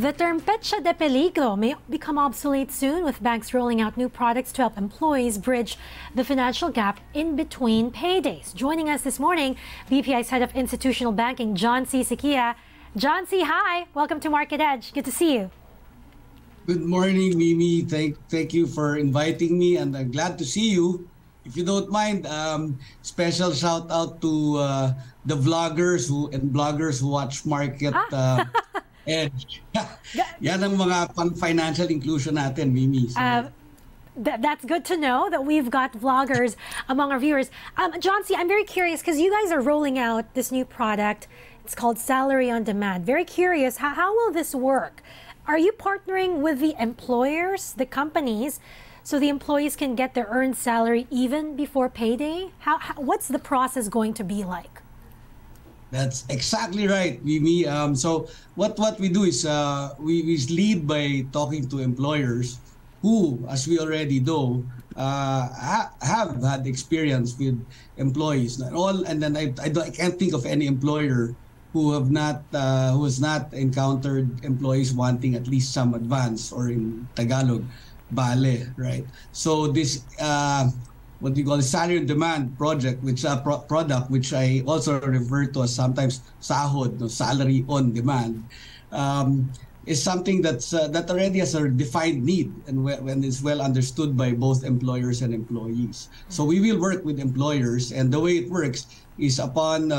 The term pecha de peligro may become obsolete soon, with banks rolling out new products to help employees bridge the financial gap in between paydays. Joining us this morning, BPI's Head of Institutional Banking, John C. Syquia. John C., hi! Welcome to Market Edge. Good to see you. Good morning, Mimi. Thank you for inviting me, and I'm glad to see you. If you don't mind, special shout out to the vloggers and bloggers who watch Market Edge. Yan ang mga pan-financial inclusion natin, Mimi. So. That's good to know that we've got vloggers among our viewers. John C., I'm very curious because you guys are rolling out this new product. It's called Salary on Demand. Very curious, how will this work? Are you partnering with the employers, the companies, so the employees can get their earned salary even before payday? What's the process going to be like? That's exactly right, Mimi. So what we do is we lead by talking to employers who, as we already know, have had experience with employees. I can't think of any employer who have not who has not encountered employees wanting at least some advance, or in Tagalog, Bale, right? So this what we call the Salary on Demand project, which product, which I also refer to as sometimes sahod, no, Salary on Demand, is something that's that already has a defined need, and when it's well understood by both employers and employees. So we will work with employers, and the way it works is upon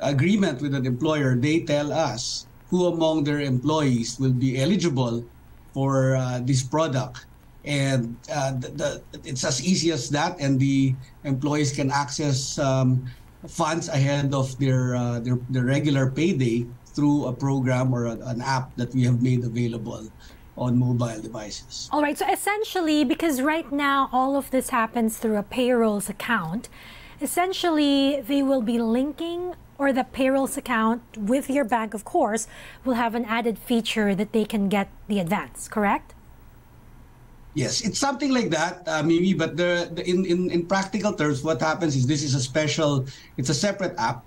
agreement with an employer, they tell us who among their employees will be eligible for this product, and it's as easy as that. And the employees can access funds ahead of their regular payday through a program or an app that we have made available on mobile devices. All right. So essentially, because right now all of this happens through a payrolls account, essentially they will be linking, or the payrolls account with your bank, of course, will have an added feature that they can get the advance, correct? Yes, it's something like that, Mimi, but in practical terms, what happens is this is it's a separate app,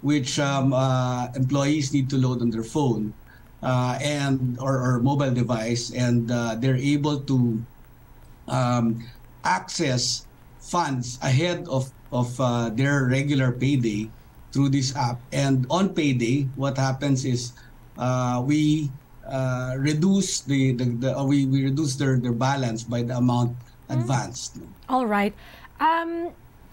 which employees need to load on their phone or mobile device, and they're able to access funds ahead of their regular payday through this app. And on payday, what happens is we reduce their balance by the amount advanced. All right.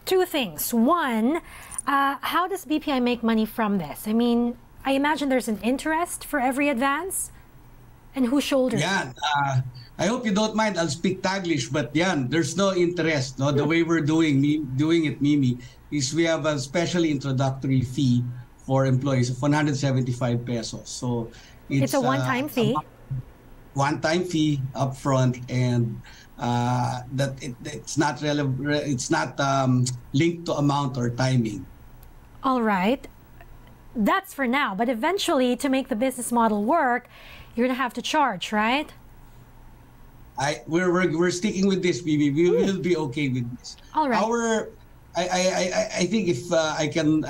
Two things. One, how does BPI make money from this? I mean, I imagine there's an interest for every advance, and who shoulders? Yeah. I hope you don't mind. I'll speak Taglish, but there's no interest. No, the way we're doing it, Mimi, is we have a special introductory fee for employees of 175 pesos. So it's a one-time fee. One-time fee upfront, and it's not linked to amount or timing. All right. That's for now, but eventually, to make the business model work, you're gonna have to charge, right? We're sticking with this, Mimi. We will be okay with this. All right. I think if I can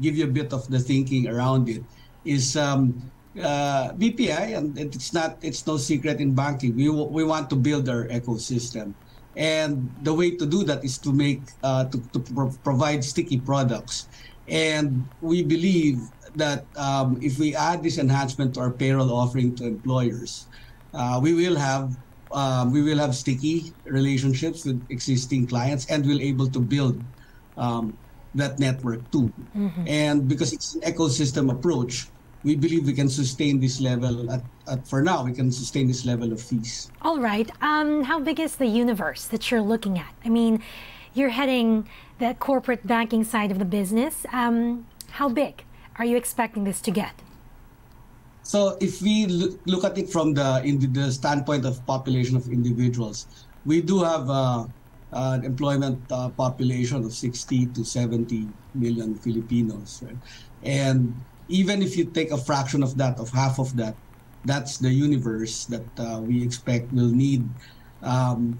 give you a bit of the thinking around it, is BPI, and it's no secret in banking. We want to build our ecosystem, and the way to do that is to make to provide sticky products, and we believe that if we add this enhancement to our payroll offering to employers, we will have sticky relationships with existing clients, and we'll able to build that network too. And because it's an ecosystem approach, we believe we can sustain this level. For now, we can sustain this level of fees. All right. How big is the universe that you're looking at? I mean, you're heading the corporate banking side of the business. How big are you expecting this to get? So if we look at it from the standpoint of population of individuals, we do have an employment population of 60 to 70 million Filipinos, right? And even if you take a fraction of that, of half of that, that's the universe that we expect will need some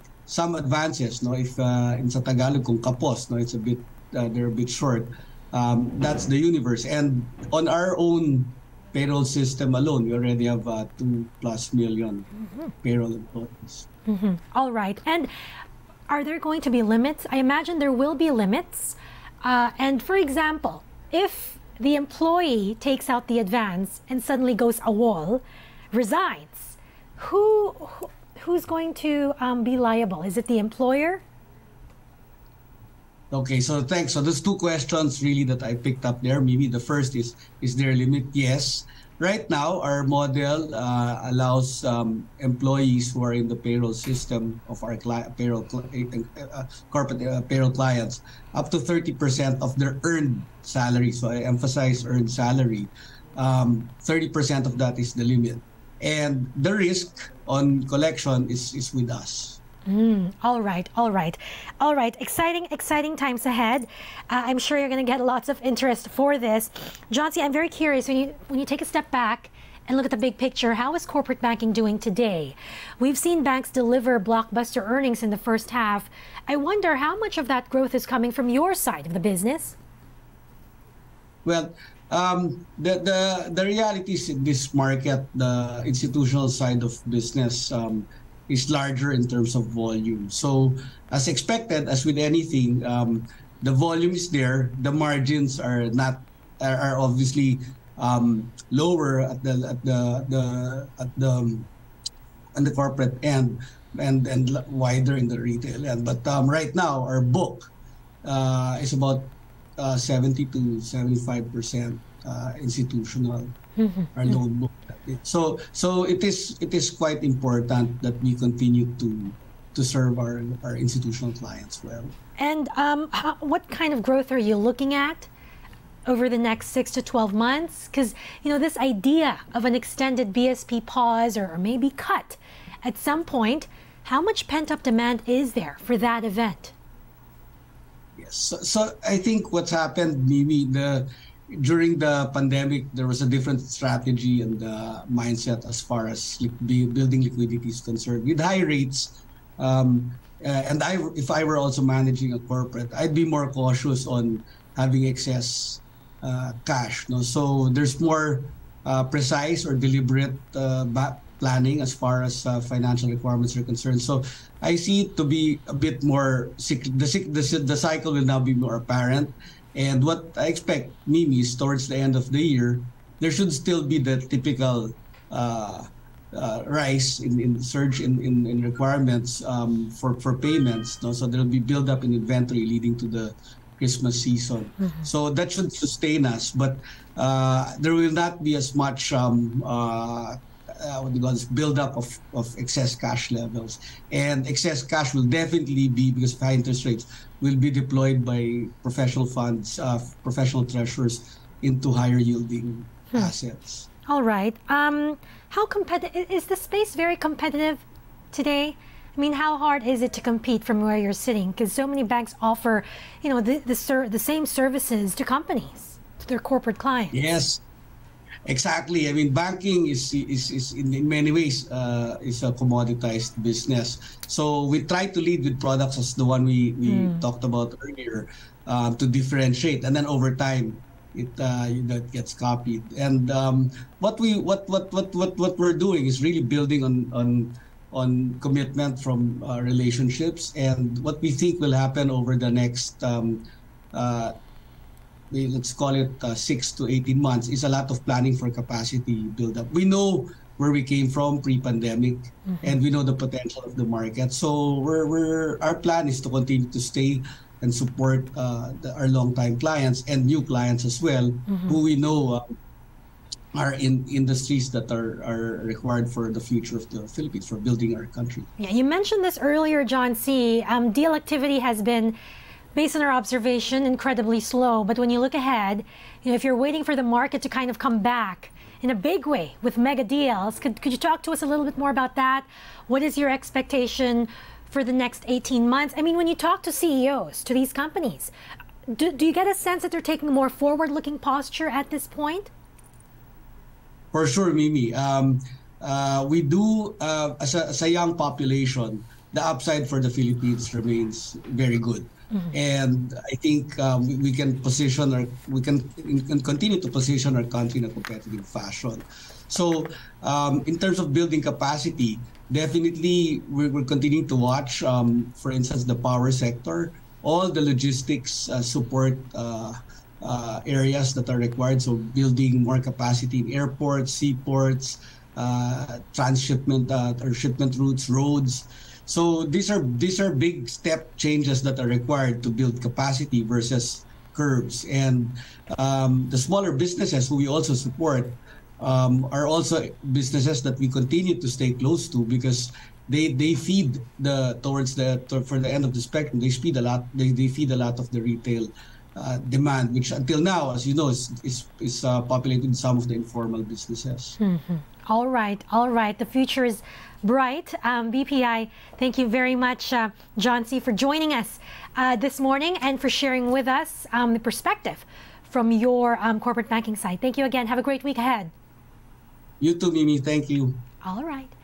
advances. No, if in sa Tagalog kung kapos, no, it's a bit they're a bit short. That's the universe, and on our own payroll system alone, we already have 2+ million payroll employees. All right. And are there going to be limits? I imagine there will be limits. And for example, if the employee takes out the advance and suddenly goes AWOL, resigns, who's going to be liable? Is it the employer? Okay, so thanks. So there's two questions really that I picked up there. Maybe the first is there a limit? Yes. Right now, our model allows employees who are in the payroll system of our corporate payroll clients up to 30% of their earned salary. So I emphasize earned salary. 30% of that is the limit. And the risk on collection is with us. All right, all right, all right. Exciting, exciting times ahead. I'm sure you're going to get lots of interest for this. John C., I'm very curious, when you take a step back and look at the big picture, how is corporate banking doing today? We've seen banks deliver blockbuster earnings in the first half. I wonder how much of that growth is coming from your side of the business? Well, the realities in this market, the institutional side of business, is larger in terms of volume. So as expected, as with anything, the volume is there. The margins are not are obviously lower at the corporate end and wider in the retail end. But right now our book is about 70 to 75% institutional. Our loan book. So it is quite important that we continue to serve our institutional clients well. And what kind of growth are you looking at over the next 6 to 12 months? Because you know this idea of an extended BSP pause or maybe cut at some point. How much pent-up demand is there for that event? Yes. So I think what's happened, maybe during the pandemic, there was a different strategy and mindset as far as building liquidity is concerned. With high rates, and if I were also managing a corporate, I'd be more cautious on having excess cash. No? So there's more precise or deliberate planning as far as financial requirements are concerned. So I see it to be a bit more, the cycle will now be more apparent. And what I expect, Mimi, is towards the end of the year, there should still be the typical rise in surge in requirements for payments. No? So there will be build-up in inventory leading to the Christmas season. So that should sustain us. But there will not be as much build-up of excess cash levels. And excess cash will definitely be, because of high interest rates, will be deployed by professional funds, professional treasurers into higher yielding assets. All right. How competitive is the space? Very competitive today? I mean, how hard is it to compete from where you're sitting? Because so many banks offer, you know, the same services to companies, to their corporate clients. Yes. Exactly. I mean, banking is in many ways is a commoditized business. So we try to lead with products as the one we talked about earlier to differentiate, and then over time it that gets copied. And what we're doing is really building on commitment from relationships, and what we think will happen over the next. Let's call it 6 to 18 months, is a lot of planning for capacity buildup. We know where we came from pre-pandemic, and we know the potential of the market. So our plan is to continue to stay and support our long-time clients and new clients as well, who we know are in industries that are required for the future of the Philippines, for building our country. Yeah, you mentioned this earlier, John C. Deal activity has been, based on our observation, incredibly slow. But when you look ahead, you know, if you're waiting for the market to kind of come back in a big way with mega deals, could you talk to us a little bit more about that? What is your expectation for the next 18 months? I mean, when you talk to CEOs, to these companies, do you get a sense that they're taking a more forward-looking posture at this point? For sure, Mimi. We do, as a young population, the upside for the Philippines remains very good. And I think we can continue to position our country in a competitive fashion. So in terms of building capacity, definitely we're continuing to watch, for instance, the power sector, all the logistics support areas that are required. So building more capacity in airports, seaports, transshipment or shipment routes, roads. So these are big step changes that are required to build capacity versus curves. And the smaller businesses who we also support are also businesses that we continue to stay close to, because they feed for the end of the spectrum. They feed a lot. They feed a lot of the retail demand, which until now, as you know, is populated in some of the informal businesses. All right, all right. The future is bright. BPI, thank you very much, John C., for joining us this morning and for sharing with us the perspective from your corporate banking side. Thank you again. Have a great week ahead. You too, Mimi. Thank you. All right.